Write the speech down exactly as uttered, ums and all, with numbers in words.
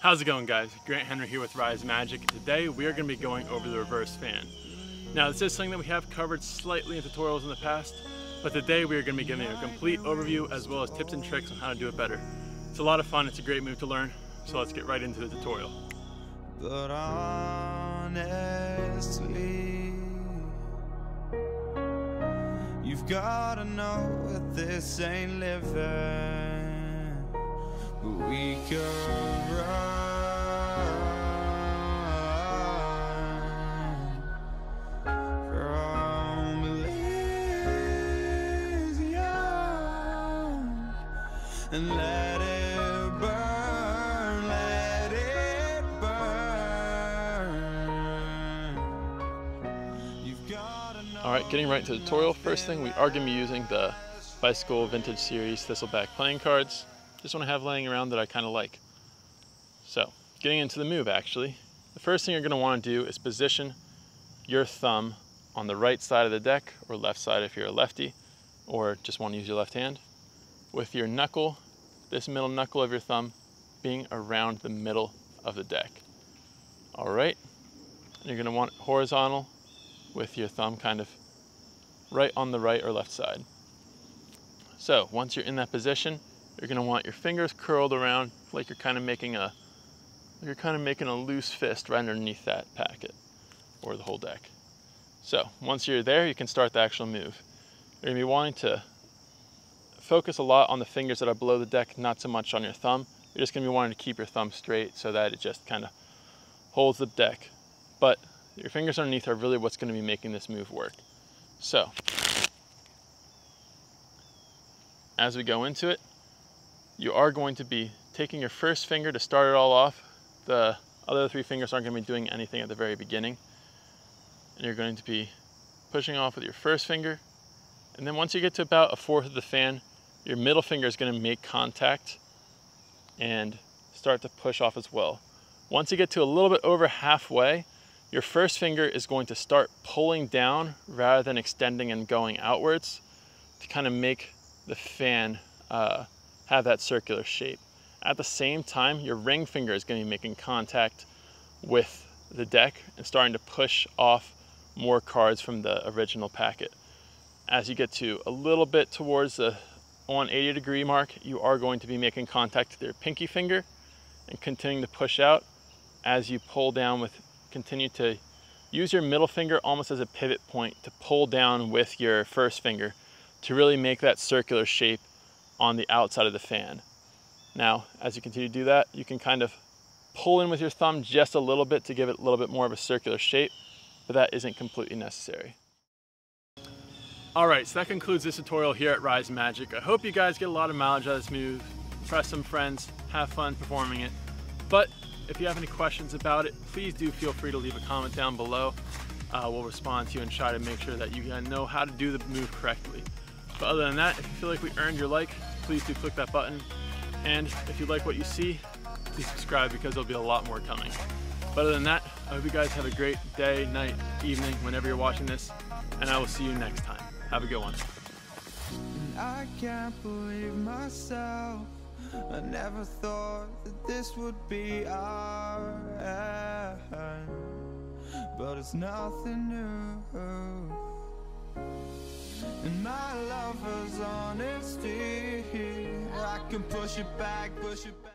How's it going, guys? Grant Henry here with Rise Magic. Today we are going to be going over the reverse fan. Now, this is something that we have covered slightly in tutorials in the past, but today we are going to be giving a complete overview as well as tips and tricks on how to do it better. It's a lot of fun, it's a great move to learn, so let's get right into the tutorial. But honestly, you've got to know that this ain't living, but we can run. And let it burn, let it burn. You've got to. All right, getting right into the tutorial. First thing, we are going to be using the Bicycle Vintage Series Thistleback playing cards. Just want to have laying around that I kind of like. So, getting into the move, actually. The first thing you're going to want to do is position your thumb on the right side of the deck, or left side if you're a lefty, or just want to use your left hand, with your knuckle, this middle knuckle of your thumb, being around the middle of the deck. All right, you're gonna want it horizontal with your thumb kind of right on the right or left side. So once you're in that position, you're gonna want your fingers curled around like you're kind of making a, you're kind of making a loose fist right underneath that packet or the whole deck. So once you're there, you can start the actual move. You're gonna be wanting to focus a lot on the fingers that are below the deck, not so much on your thumb. You're just going to be wanting to keep your thumb straight so that it just kind of holds the deck. But your fingers underneath are really what's going to be making this move work. So, as we go into it, you are going to be taking your first finger to start it all off. The other three fingers aren't going to be doing anything at the very beginning. And you're going to be pushing off with your first finger. And then once you get to about a fourth of the fan, your middle finger is going to make contact and start to push off as well. Once you get to a little bit over halfway, your first finger is going to start pulling down rather than extending and going outwards to kind of make the fan uh, have that circular shape. At the same time, your ring finger is going to be making contact with the deck and starting to push off more cards from the original packet. As you get to a little bit towards the one eighty degree mark, you are going to be making contact with your pinky finger and continuing to push out as you pull down with, continue to use your middle finger almost as a pivot point to pull down with your first finger to really make that circular shape on the outside of the fan. Now, as you continue to do that, you can kind of pull in with your thumb just a little bit to give it a little bit more of a circular shape, but that isn't completely necessary. All right, so that concludes this tutorial here at Rise Magic. I hope you guys get a lot of mileage out of this move, impress some friends, have fun performing it. But if you have any questions about it, please do feel free to leave a comment down below. Uh, we'll respond to you and try to make sure that you know how to do the move correctly. But other than that, if you feel like we earned your like, please do click that button. And if you like what you see, please subscribe because there'll be a lot more coming. But other than that, I hope you guys have a great day, night, evening, whenever you're watching this, and I will see you next time. Have a good one. I can't believe myself. I never thought that this would be our end, but it's nothing new. And my lover's honesty, I can push it back, push it back.